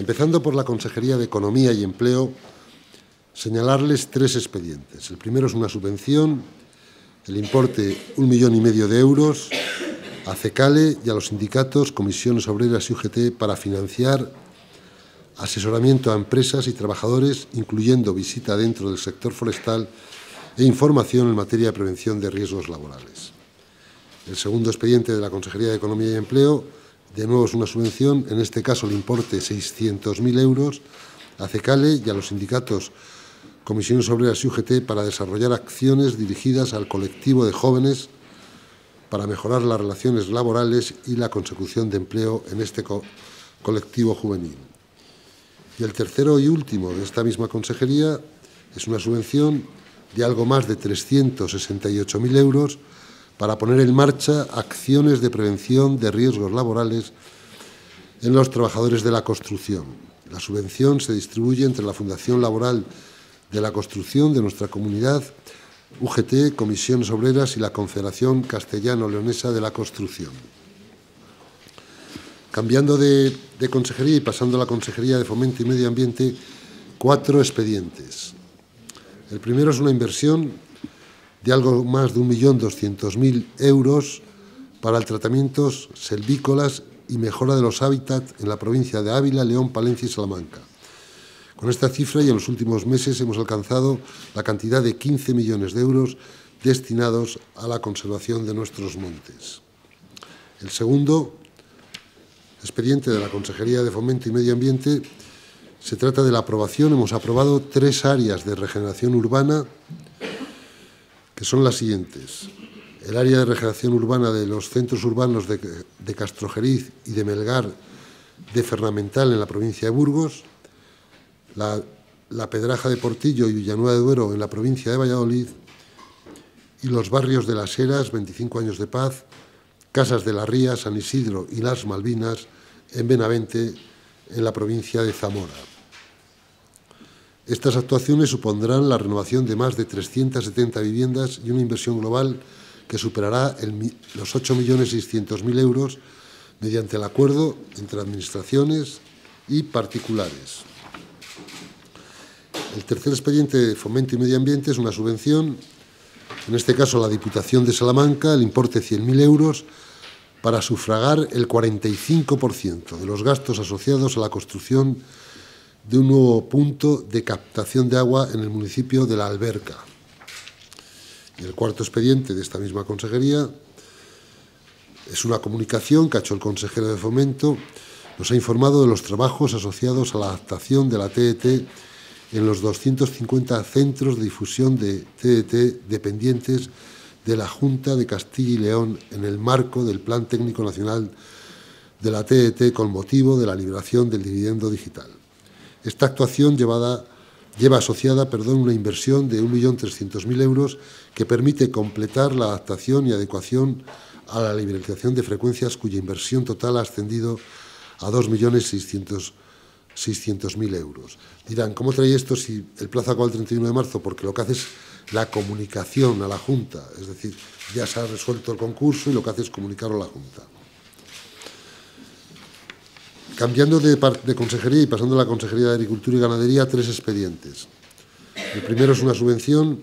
Empezando por la Consejería de Economía y Empleo, señalarles tres expedientes. El primero es una subvención, el importe 1,5 millones de euros, a CECALE y a los sindicatos, Comisiones Obreras y UGT para financiar asesoramiento a empresas y trabajadores, incluyendo visita dentro del sector forestal e información en materia de prevención de riesgos laborales. El segundo expediente de la Consejería de Economía y Empleo, de nuevo es una subvención, en este caso el importe 600.000 euros, a CECALE y a los sindicatos, Comisiones Obreras y UGT para desarrollar acciones dirigidas al colectivo de jóvenes para mejorar las relaciones laborales y la consecución de empleo en este colectivo juvenil. Y el tercero y último de esta misma consejería es una subvención de algo más de 368.000 euros para poner en marcha acciones de prevención de riesgos laborales en los trabajadores de la construcción. La subvención se distribuye entre la Fundación Laboral de la Construcción de nuestra comunidad, UGT, Comisiones Obreras y la Confederación Castellano-Leonesa de la Construcción. Cambiando de consejería y pasando a la Consejería de Fomento y Medio Ambiente, cuatro expedientes. El primero es una inversión de algo más de 1.200.000 euros para el tratamiento selvícolas y mejora de los hábitats en la provincia de Ávila, León, Palencia y Salamanca. Con esta cifra y en los últimos meses hemos alcanzado la cantidad de 15 millones de euros destinados a la conservación de nuestros montes. El segundo expediente de la Consejería de Fomento y Medio Ambiente se trata de la aprobación. Hemos aprobado tres áreas de regeneración urbana que son las siguientes. El área de regeneración urbana de los centros urbanos de Castrojeriz y de Melgar de Fernamental en la provincia de Burgos, la Pedraja de Portillo y Ullanúa de Duero en la provincia de Valladolid y los barrios de Las Heras, 25 años de paz, Casas de la Ría, San Isidro y Las Malvinas en Benavente, en la provincia de Zamora. Estas actuaciones supondrán la renovación de más de 370 viviendas y una inversión global que superará los 8.600.000 euros mediante el acuerdo entre administraciones y particulares. El tercer expediente de Fomento y Medio Ambiente es una subvención, en este caso a la Diputación de Salamanca, el importe 100.000 euros, para sufragar el 45% de los gastos asociados a la construcción de un nuevo punto de captación de agua en el municipio de La Alberca. Y el cuarto expediente de esta misma consejería es una comunicación que ha hecho el consejero de Fomento. Nos ha informado de los trabajos asociados a la adaptación de la TDT en los 250 centros de difusión de TDT dependientes de la Junta de Castilla y León en el marco del Plan Técnico Nacional de la TDT con motivo de la liberación del dividendo digital. Esta actuación lleva asociada una inversión de 1.300.000 euros que permite completar la adaptación y adecuación a la liberalización de frecuencias cuya inversión total ha ascendido a 2.600.000 euros. Dirán, ¿cómo trae esto si el plazo acaba el 31 de marzo? Porque lo que hace es la comunicación a la Junta, es decir, ya se ha resuelto el concurso y lo que hace es comunicarlo a la Junta. Cambiando de consejería y pasando a la Consejería de Agricultura y Ganadería, tres expedientes. El primero es una subvención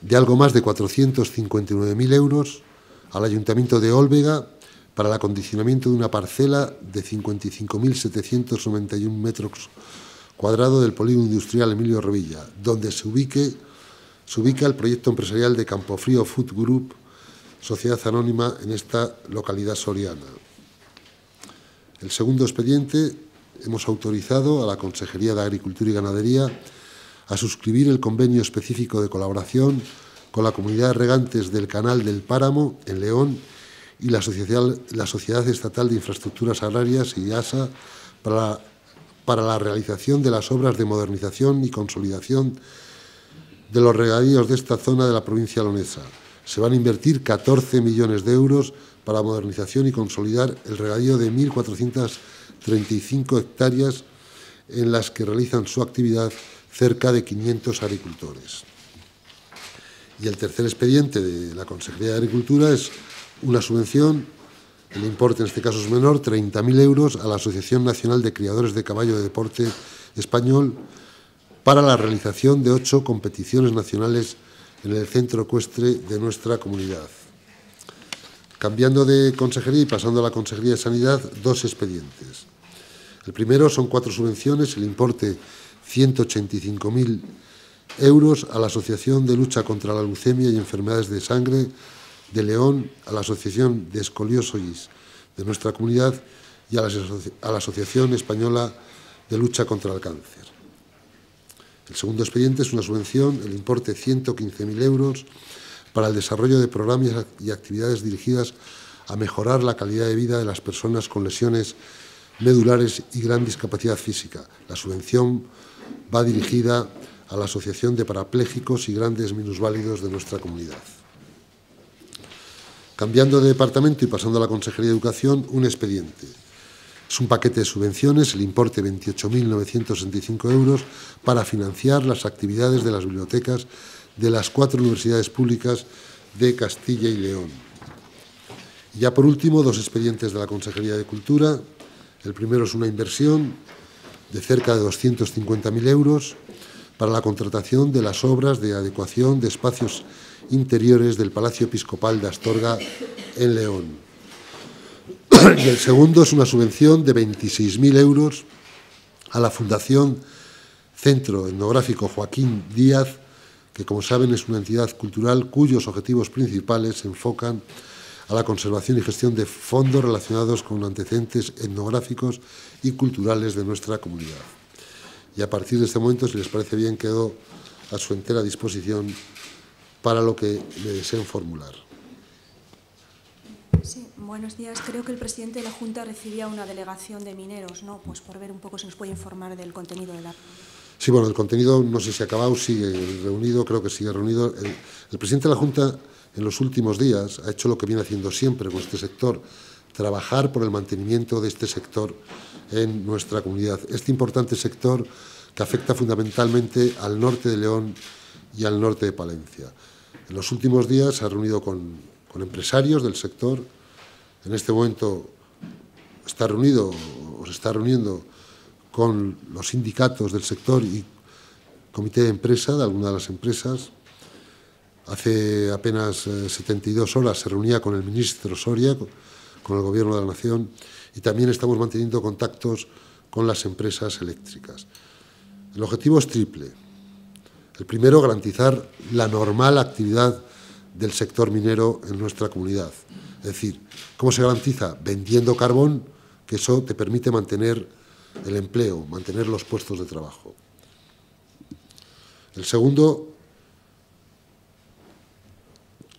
de algo más de 459.000 euros al Ayuntamiento de Olvega para el acondicionamiento de una parcela de 55.791 metros cuadrados del polígono industrial Emilio Rovilla, donde se ubica el proyecto empresarial de Campofrío Food Group Sociedade Anónima en esta localidad soriana. El segundo expediente, hemos autorizado a la Consejería de Agricultura y Ganadería a suscribir el convenio específico de colaboración con la comunidad de regantes del Canal del Páramo en León y la Sociedad Estatal de Infraestructuras Agrarias y ASA para la realización de las obras de modernización y consolidación de los regadíos de esta zona de la provincia leonesa. Se van a invertir 14 millones de euros para modernización y consolidar el regadío de 1.435 hectáreas en las que realizan su actividad cerca de 500 agricultores. Y el tercer expediente de la Consejería de Agricultura es una subvención el importe en este caso es menor, 30.000 euros a la Asociación Nacional de Criadores de Caballo de Deporte Español para la realización de 8 competiciones nacionales en el centro ecuestre de nuestra comunidad. Cambiando de consejería y pasando a la Consejería de Sanidad, 2 expedientes. El primero son 4 subvenciones, el importe 185.000 euros a la Asociación de Lucha contra la Leucemia y Enfermedades de Sangre de León, a la Asociación de Escolióticos de nuestra comunidad y a la Asociación Española de Lucha contra el Cáncer. El segundo expediente es una subvención, el importe 115.000 euros, para el desarrollo de programas y actividades dirigidas a mejorar la calidad de vida de las personas con lesiones medulares y gran discapacidad física. La subvención va dirigida a la Asociación de Parapléjicos y Grandes Minus Válidos de nuestra comunidad. Cambiando de departamento y pasando a la Consejería de Educación, un expediente. Es un paquete de subvenciones, el importe 28.965 euros, para financiar las actividades de las bibliotecas de las 4 universidades públicas de Castilla y León. Y ya por último, 2 expedientes de la Consejería de Cultura. El primero es una inversión de cerca de 250.000 euros para la contratación de las obras de adecuación de espacios interiores del Palacio Episcopal de Astorga en León. Y el segundo es una subvención de 26.000 euros a la Fundación Centro Etnográfico Joaquín Díaz, que como saben es una entidad cultural cuyos objetivos principales se enfocan a la conservación y gestión de fondos relacionados con antecedentes etnográficos y culturales de nuestra comunidad. Y a partir de este momento, si les parece bien, quedo a su entera disposición para lo que me deseen formular. Sí, buenos días. Creo que el presidente de la Junta recibía una delegación de mineros, ¿no? Pues por ver un poco si nos puede informar del contenido de la... Sí, bueno, el contenido no sé si ha acabado, sigue reunido, creo que sigue reunido. El presidente de la Junta en los últimos días ha hecho lo que viene haciendo siempre con este sector, trabajar por el mantenimiento de este sector en nuestra comunidad. Este importante sector que afecta fundamentalmente al norte de León y al norte de Palencia. En los últimos días se ha reunido con empresarios del sector. En este momento está reunido o se está reuniendo con los sindicatos del sector y comité de empresa de alguna de las empresas. Hace apenas 72 horas se reunía con el ministro Soria, con el Gobierno de la Nación, y también estamos manteniendo contactos con las empresas eléctricas. El objetivo es triple. El primero, garantizar la normal actividad del sector minero en nuestra comunidad. Es decir, ¿cómo se garantiza? Vendiendo carbón, que eso te permite mantener el empleo, mantener los puestos de trabajo. El segundo,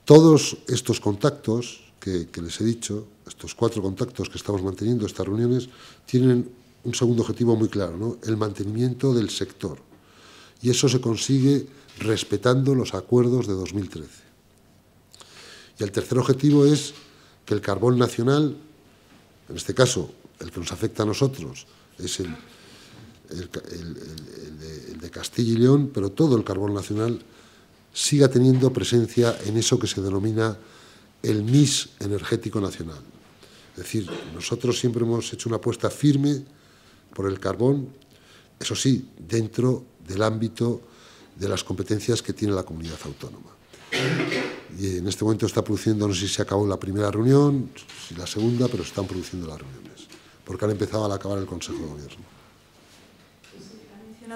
todos estos contactos que les he dicho, estos 4 contactos que estamos manteniendo, estas reuniones, tienen un segundo objetivo muy claro, ¿no? El mantenimiento del sector. Y eso se consigue respetando los acuerdos de 2013. Y el tercer objetivo es que el carbón nacional, en este caso el que nos afecta a nosotros, es el de Castilla y León, pero todo el carbón nacional siga teniendo presencia en eso que se denomina el mix energético nacional. Es decir, nosotros siempre hemos hecho una apuesta firme por el carbón, eso sí, dentro del ámbito de las competencias que tiene la comunidad autónoma. Y en este momento está produciendo, no sé si se acabó la primera reunión, si la segunda, pero están produciendo las reuniones, porque han empezado al acabar el Consejo de Gobierno.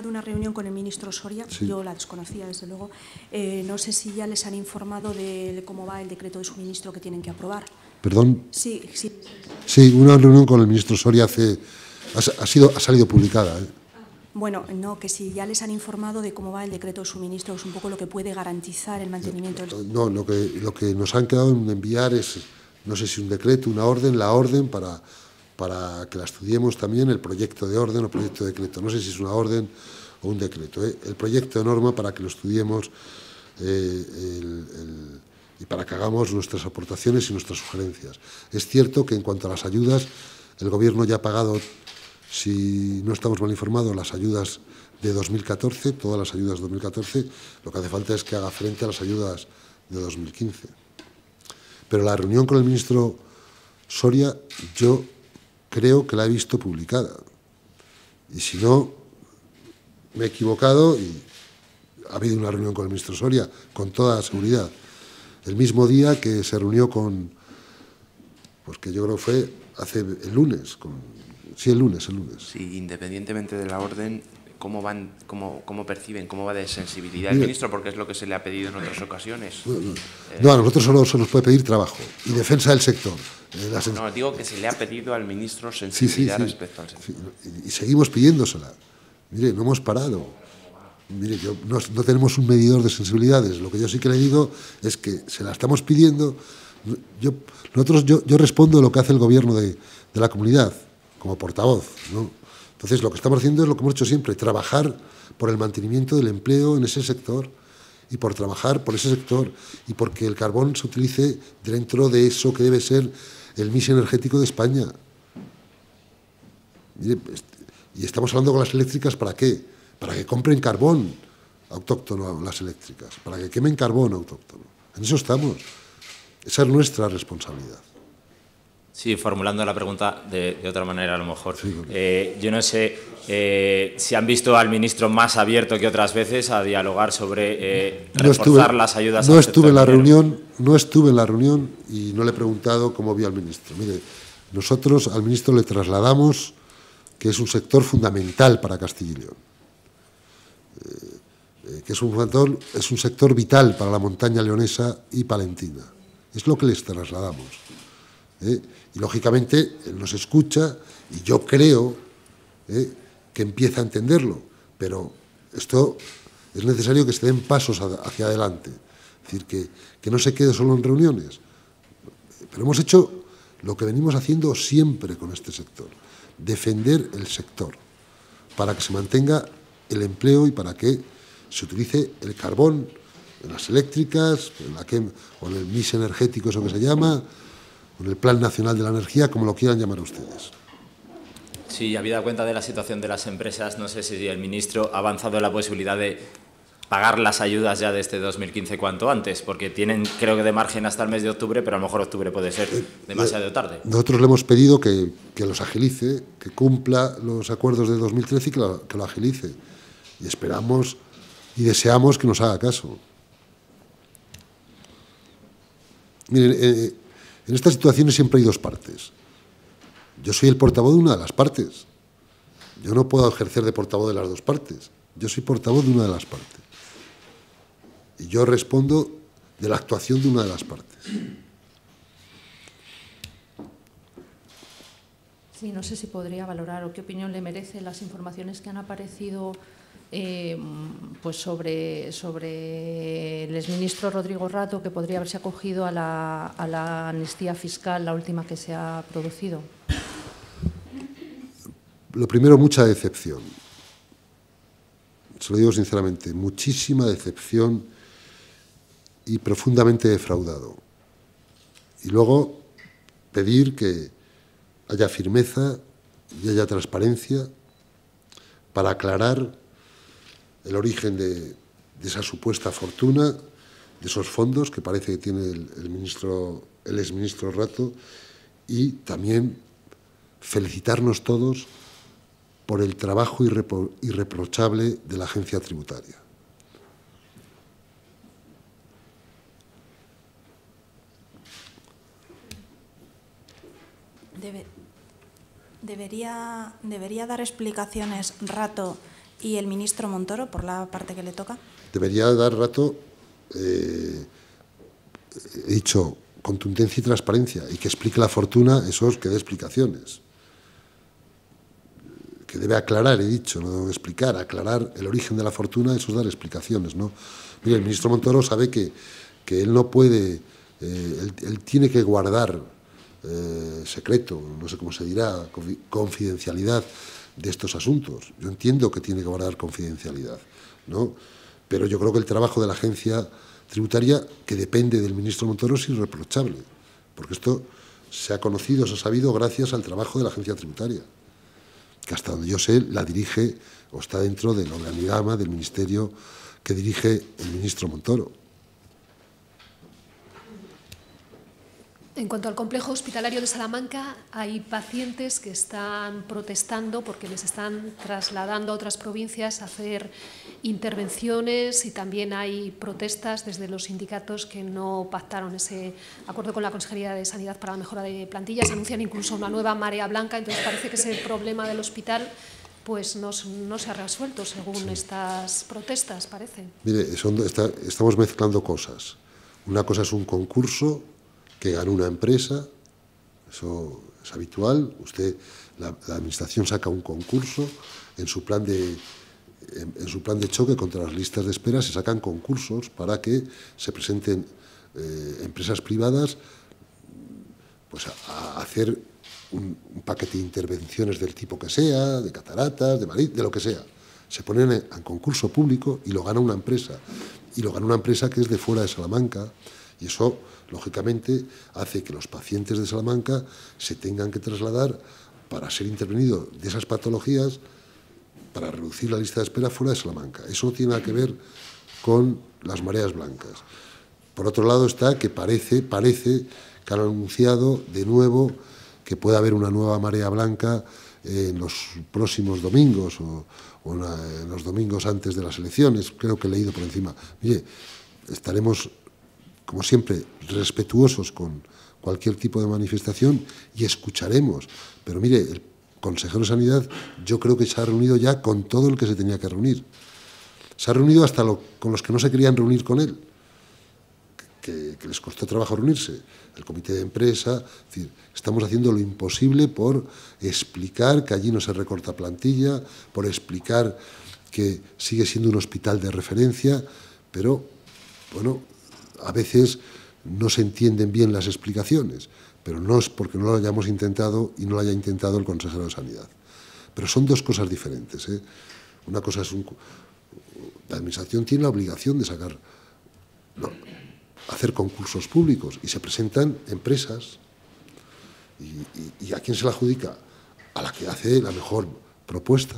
De una reunión con el ministro Soria, sí. Yo la desconocía desde luego, no sé si ya les han informado de cómo va el decreto de suministro que tienen que aprobar. ¿Perdón? Sí, una reunión con el ministro Soria ha salido publicada. Bueno, no, que si ya les han informado de cómo va el decreto de suministro, es un poco lo que puede garantizar el mantenimiento del... No, lo que nos han quedado en enviar es, no sé si un decreto, una orden, la orden para que la estudiemos también, el proyecto de orden o proyecto de decreto. No sé si es una orden o un decreto. El proyecto de norma para que lo estudiemos y para que hagamos nuestras aportaciones y nuestras sugerencias. Es cierto que en cuanto a las ayudas, el Gobierno ya ha pagado, si no estamos mal informados, las ayudas de 2014, todas las ayudas de 2014. Lo que hace falta es que haga frente a las ayudas de 2015. Pero la reunión con el ministro Soria, yo creo que la he visto publicada. Y si no, me he equivocado y ha habido una reunión con el ministro Soria, con toda seguridad. El mismo día que se reunió con, pues que yo creo fue hace el lunes, el lunes. Sí, independientemente de la orden, ¿cómo van, cómo perciben, cómo va de sensibilidad el ministro? Porque es lo que se le ha pedido en otras ocasiones. No, a nosotros solo se nos puede pedir trabajo y defensa del sector. No, digo que se le ha pedido al ministro sensibilidad respecto al sector. Sí, y seguimos pidiéndosela. Mire, no hemos parado. Mire, no tenemos un medidor de sensibilidades. Lo que yo sí que le digo es que se la estamos pidiendo. Yo respondo lo que hace el gobierno de la comunidad, como portavoz, ¿no? Entonces, lo que estamos haciendo es lo que hemos hecho siempre, trabajar por el mantenimiento del empleo en ese sector y por trabajar por ese sector y porque el carbón se utilice dentro de eso que debe ser el mix energético de España. Mire, y estamos hablando con las eléctricas, ¿para qué? Para que compren carbón autóctono las eléctricas, para que quemen carbón autóctono. En eso estamos. Esa es nuestra responsabilidad. Sí, formulando la pregunta de otra manera a lo mejor. Sí, claro. Yo no sé si han visto al ministro más abierto que otras veces a dialogar sobre reforzar las ayudas. No estuve en la reunión, y no le he preguntado cómo vio al ministro. Mire, nosotros al ministro le trasladamos que es un sector fundamental para Castilla y León, que es un sector vital para la montaña leonesa y palentina. Es lo que les trasladamos. Y lógicamente él nos escucha y yo creo que empieza a entenderlo, pero esto es necesario que se den pasos hacia adelante, es decir, que no se quede solo en reuniones. Pero hemos hecho lo que venimos haciendo siempre con este sector, defender el sector para que se mantenga el empleo y para que se utilice el carbón en las eléctricas, o en el mix energético, eso que se llama, con el Plan Nacional de la Energía, como lo quieran llamar ustedes. Sí, habida cuenta de la situación de las empresas, no sé si el ministro ha avanzado en la posibilidad de pagar las ayudas ya desde 2015 cuanto antes, porque tienen, creo que de margen hasta el mes de octubre, pero a lo mejor octubre puede ser demasiado tarde. Nosotros le hemos pedido que los agilice, que cumpla los acuerdos de 2013 y que lo agilice. Y esperamos y deseamos que nos haga caso. Miren, en estas situaciones siempre hay dos partes. Yo soy el portavoz de una de las partes. Yo no puedo ejercer de portavoz de las dos partes. Yo soy portavoz de una de las partes. Y yo respondo de la actuación de una de las partes. Sí, no sé si podría valorar o qué opinión le merecen las informaciones que han aparecido pues sobre el exministro Rodrigo Rato, que podría haberse acogido a la amnistía fiscal, la última que se ha producido. Lo primero, mucha decepción. Se lo digo sinceramente, muchísima decepción y profundamente defraudado. Y luego pedir que haya firmeza y haya transparencia para aclarar el origen de esa supuesta fortuna, de esos fondos que parece que tiene el exministro Rato, y también felicitarnos todos por el trabajo irreprochable de la agencia tributaria. ¿Debería dar explicaciones Rato y el ministro Montoro, por la parte que le toca? Debería dar Rato, he dicho, contundencia y transparencia, y que explique la fortuna, eso es que dé explicaciones. Que debe aclarar, he dicho, no debe explicar, aclarar el origen de la fortuna, eso es dar explicaciones, ¿no? Mire, el ministro Montoro sabe que él no puede, él tiene que guardar secreto, no sé cómo se dirá, confidencialidad, de estos asuntos. Yo entiendo que tiene que guardar confidencialidad, ¿no? Pero yo creo que el trabajo de la agencia tributaria, que depende del ministro Montoro, es irreprochable, porque esto se ha conocido, se ha sabido gracias al trabajo de la agencia tributaria, que hasta donde yo sé la dirige o está dentro del organigrama del ministerio que dirige el ministro Montoro. En cuanto al complejo hospitalario de Salamanca, hay pacientes que están protestando porque les están trasladando a otras provincias a hacer intervenciones, y también hay protestas desde los sindicatos que no pactaron ese acuerdo con la Consejería de Sanidad para la mejora de plantillas. Anuncian incluso una nueva marea blanca, entonces parece que ese problema del hospital pues no se ha resuelto según estas protestas, parece. Mire, estamos mezclando cosas. Una cosa es un concurso que ganó una empresa, eso es habitual. Usted, la Administración saca un concurso en su plan de choque contra las listas de espera, se sacan concursos para que se presenten empresas privadas pues a hacer un paquete de intervenciones del tipo que sea, de cataratas, de varices, de lo que sea. Se ponen en concurso público y lo gana una empresa. Y lo gana una empresa que es de fuera de Salamanca. Y eso, lógicamente, hace que los pacientes de Salamanca se tengan que trasladar para ser intervenidos de esas patologías para reducir la lista de espera fuera de Salamanca. Eso no tiene nada que ver con las mareas blancas. Por otro lado está que parece que han anunciado de nuevo que puede haber una nueva marea blanca en los próximos domingos o en los domingos antes de las elecciones. Creo que he leído por encima. Mire, estaremos, como siempre, respetuosos con cualquier tipo de manifestación y escucharemos. Pero mire, el consejero de Sanidad yo creo que se ha reunido ya con todo el que se tenía que reunir. Se ha reunido hasta con los que no se querían reunir con él, que les costó trabajo reunirse. El comité de empresa, es decir, estamos haciendo lo imposible por explicar que allí no se recorta plantilla, por explicar que sigue siendo un hospital de referencia, pero, bueno, a veces no se entienden bien las explicaciones, pero no es porque no lo hayamos intentado y no lo haya intentado el consejero de Sanidad. Pero son dos cosas diferentes, ¿eh? Una cosa es la Administración tiene la obligación de hacer concursos públicos y se presentan empresas. ¿Y a quién se la adjudica? A la que hace la mejor propuesta.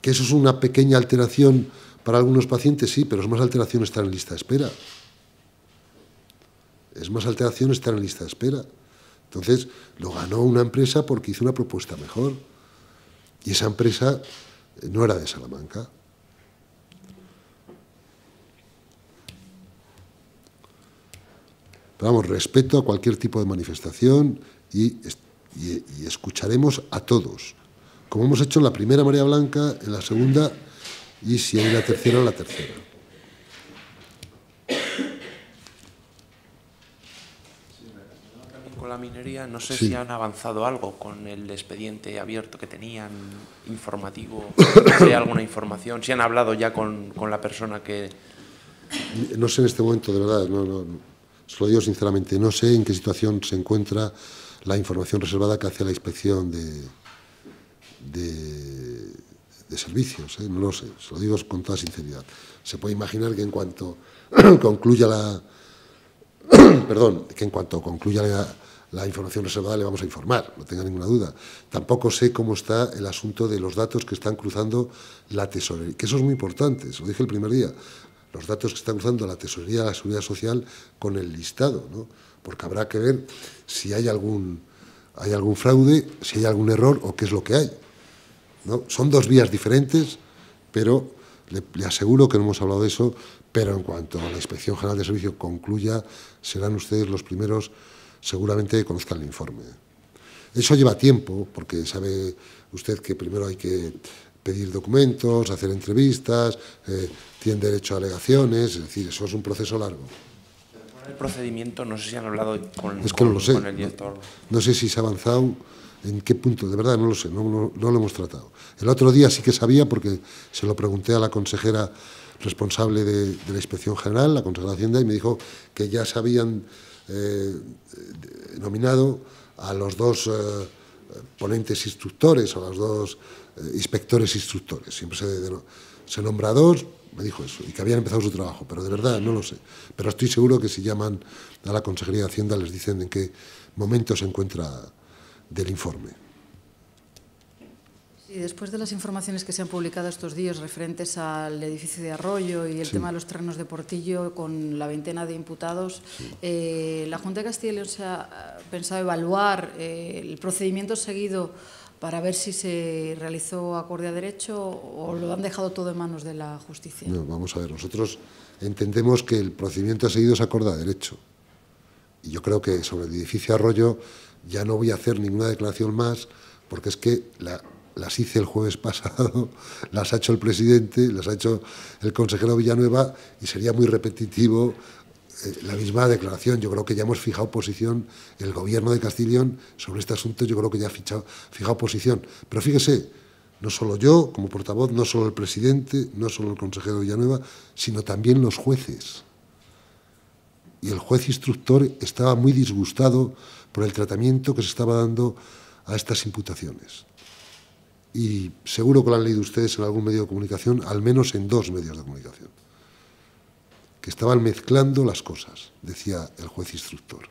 Que eso es una pequeña alteración. Para algunos pacientes sí, pero es más alteración estar en lista de espera. Es más alteración estar en lista de espera. Entonces, lo ganó una empresa porque hizo una propuesta mejor. Y esa empresa no era de Salamanca. Pero vamos, respeto a cualquier tipo de manifestación y escucharemos a todos. Como hemos hecho en la primera marea blanca, en la segunda. Y si hay la tercera, la tercera. Con la minería, no sé si han avanzado algo con el expediente abierto que tenían, informativo, si hay alguna información, si han hablado ya con la persona que... No sé en este momento, de verdad, no, se lo digo sinceramente, no sé en qué situación se encuentra la información reservada que hace la inspección de servicios, ¿eh? No lo sé, se lo digo con toda sinceridad. Se puede imaginar que en cuanto concluya la información reservada le vamos a informar, no tenga ninguna duda. Tampoco sé cómo está el asunto de los datos que están cruzando la tesorería, que eso es muy importante, se lo dije el primer día, los datos que están cruzando la tesorería de la Seguridad Social con el listado, ¿no? Porque habrá que ver si hay algún fraude, si hay algún error o qué es lo que hay. ¿No? Son dos vías diferentes, pero le aseguro que no hemos hablado de eso, pero en cuanto a la Inspección General de Servicio concluya, serán ustedes los primeros, seguramente, que conozcan el informe. Eso lleva tiempo, porque sabe usted que primero hay que pedir documentos, hacer entrevistas, tienen derecho a alegaciones, es decir, eso es un proceso largo. El procedimiento, no sé si han hablado con el director. No sé si se ha avanzado. ¿En qué punto? De verdad no lo sé, no lo hemos tratado. El otro día sí que sabía porque se lo pregunté a la consejera responsable de la Inspección General, la consejera de Hacienda, y me dijo que ya se habían nominado a los dos ponentes instructores, a los dos inspectores instructores. Siempre se nombra a dos, me dijo eso, y que habían empezado su trabajo, pero de verdad no lo sé. Pero estoy seguro que si llaman a la Consejería de Hacienda les dicen en qué momento se encuentra... del informe. Y después de las informaciones que se han publicado estos días referentes al edificio de Arroyo y el tema de los terrenos de Portillo con la veintena de imputados, la Junta de Castilla y León se ha pensado evaluar el procedimiento seguido para ver si se realizó acorde a derecho o lo han dejado todo en manos de la justicia. No, vamos a ver, nosotros entendemos que el procedimiento seguido es acorde a derecho. Y yo creo que sobre el edificio Arroyo ya no voy a hacer ninguna declaración más, porque es que las hice el jueves pasado, las ha hecho el presidente, las ha hecho el consejero Villanueva, y sería muy repetitivo la misma declaración. Yo creo que ya hemos fijado posición, el Gobierno de Castilla y León sobre este asunto yo creo que ya ha fijado posición. Pero fíjese, no solo yo como portavoz, no solo el presidente, no solo el consejero Villanueva, sino también los jueces. Y el juez instructor estaba muy disgustado por el tratamiento que se estaba dando a estas imputaciones. Y seguro que lo han leído ustedes en algún medio de comunicación, al menos en dos medios de comunicación, que estaban mezclando las cosas, decía el juez instructor.